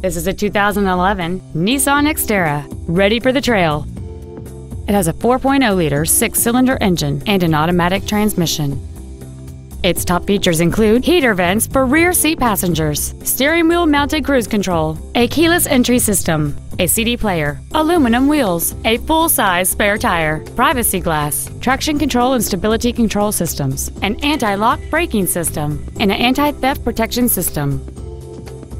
This is a 2011 Nissan Xterra, ready for the trail. It has a 4.0-liter six-cylinder engine and an automatic transmission. Its top features include heater vents for rear seat passengers, steering wheel mounted cruise control, a keyless entry system, a CD player, aluminum wheels, a full-size spare tire, privacy glass, traction control and stability control systems, an anti-lock braking system, and an anti-theft protection system.